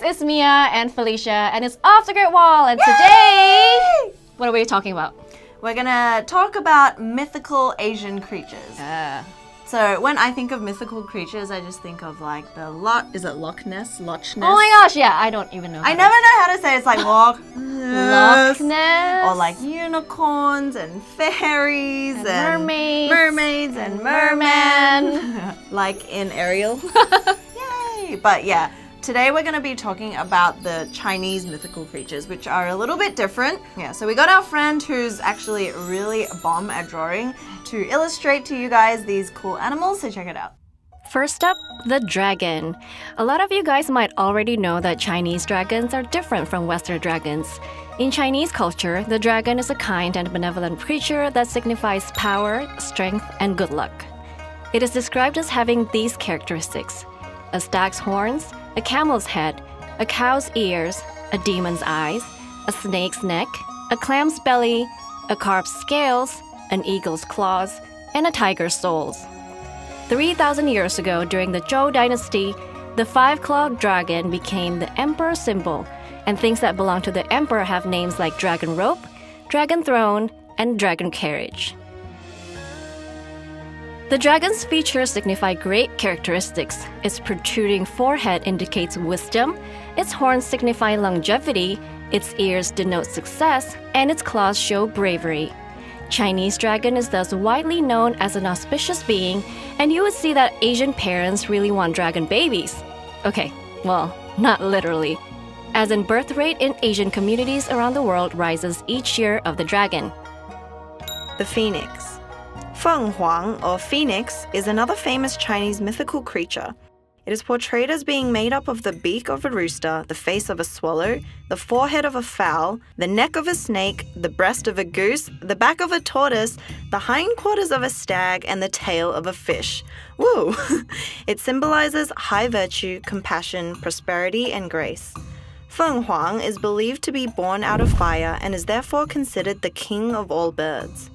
guys, it's Mia and Felicia, and it's Off the Great Wall, and today, what are we talking about? We're gonna talk about mythical Asian creatures. So when I think of mythical creatures, I just think of like the Loch Ness? Oh my gosh, yeah, I don't even know. I never know how to say it. It's like Loch Ness. Or like unicorns and fairies and mermaids and mermen. Like in Ariel. Yay! But yeah, today we're gonna be talking about the Chinese mythical creatures, which are a little bit different. Yeah, so we got our friend who's actually really bomb at drawing to illustrate to you guys these cool animals, so check it out. First up, the dragon. A lot of you guys might already know that Chinese dragons are different from Western dragons. In Chinese culture, the dragon is a kind and benevolent creature that signifies power, strength, and good luck. It is described as having these characteristics: a stag's horns, a camel's head, a cow's ears, a demon's eyes, a snake's neck, a clam's belly, a carp's scales, an eagle's claws, and a tiger's soles. 3,000 years ago, during the Zhou Dynasty, the five-clawed dragon became the emperor's symbol, and things that belong to the emperor have names like dragon rope, dragon throne, and dragon carriage. The dragon's features signify great characteristics. Its protruding forehead indicates wisdom, its horns signify longevity, its ears denote success, and its claws show bravery. Chinese dragon is thus widely known as an auspicious being, and you would see that Asian parents really want dragon babies. Okay, well, not literally, as in birth rate in Asian communities around the world rises each year of the dragon. The phoenix. Feng Huang, or phoenix, is another famous Chinese mythical creature. It is portrayed as being made up of the beak of a rooster, the face of a swallow, the forehead of a fowl, the neck of a snake, the breast of a goose, the back of a tortoise, the hindquarters of a stag, and the tail of a fish. Woo! It symbolizes high virtue, compassion, prosperity, and grace. Feng Huang is believed to be born out of fire and is therefore considered the king of all birds.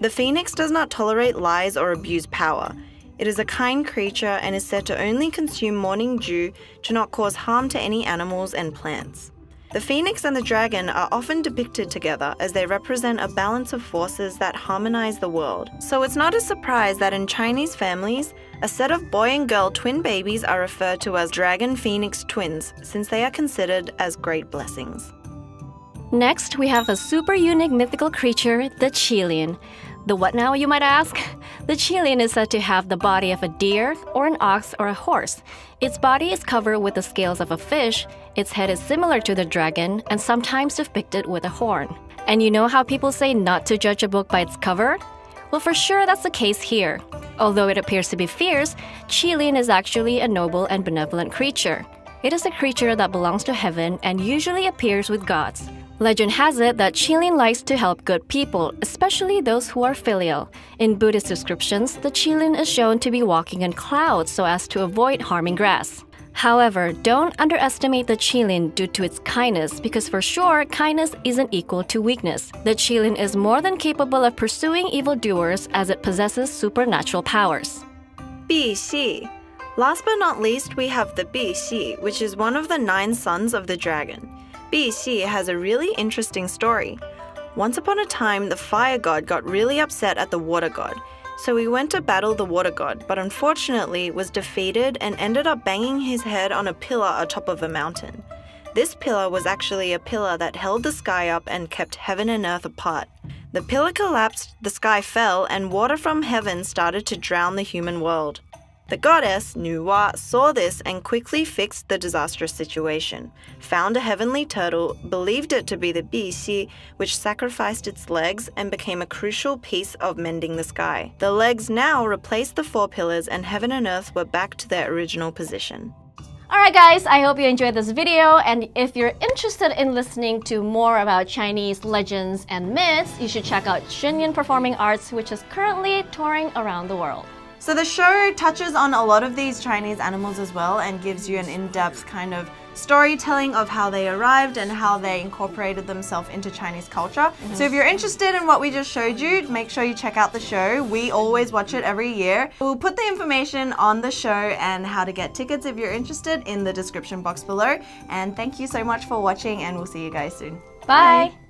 The phoenix does not tolerate lies or abuse power. It is a kind creature and is said to only consume morning dew to not cause harm to any animals and plants. The phoenix and the dragon are often depicted together as they represent a balance of forces that harmonize the world. So it's not a surprise that in Chinese families, a set of boy and girl twin babies are referred to as dragon phoenix twins, since they are considered as great blessings. Next, we have a super unique mythical creature, the Qilin. The what now, you might ask? The Qilin is said to have the body of a deer, or an ox, or a horse. Its body is covered with the scales of a fish, its head is similar to the dragon, and sometimes depicted with a horn. And you know how people say not to judge a book by its cover? Well, for sure that's the case here. Although it appears to be fierce, Qilin is actually a noble and benevolent creature. It is a creature that belongs to heaven and usually appears with gods. Legend has it that Qilin likes to help good people, especially those who are filial. In Buddhist descriptions, the Qilin is shown to be walking on clouds so as to avoid harming grass. However, don't underestimate the Qilin due to its kindness, because for sure, kindness isn't equal to weakness. The Qilin is more than capable of pursuing evildoers as it possesses supernatural powers. Bixi. Last but not least, we have the Bixi, which is one of the 9 sons of the dragon. Bixi has a really interesting story. Once upon a time, the fire god got really upset at the water god, so he went to battle the water god, but unfortunately was defeated and ended up banging his head on a pillar atop of a mountain. This pillar was actually a pillar that held the sky up and kept heaven and earth apart. The pillar collapsed, the sky fell, and water from heaven started to drown the human world. The goddess, Nuwa, saw this and quickly fixed the disastrous situation, found a heavenly turtle, believed it to be the Bixi, which sacrificed its legs and became a crucial piece of mending the sky. The legs now replaced the 4 pillars and heaven and earth were back to their original position. Alright guys, I hope you enjoyed this video, and if you're interested in listening to more about Chinese legends and myths, you should check out Shen Yun Performing Arts, which is currently touring around the world. So the show touches on a lot of these Chinese animals as well and gives you an in-depth kind of storytelling of how they arrived and how they incorporated themselves into Chinese culture. Mm-hmm. So if you're interested in what we just showed you, make sure you check out the show. We always watch it every year. We'll put the information on the show and how to get tickets if you're interested in the description box below. And thank you so much for watching, and we'll see you guys soon. Bye! Bye.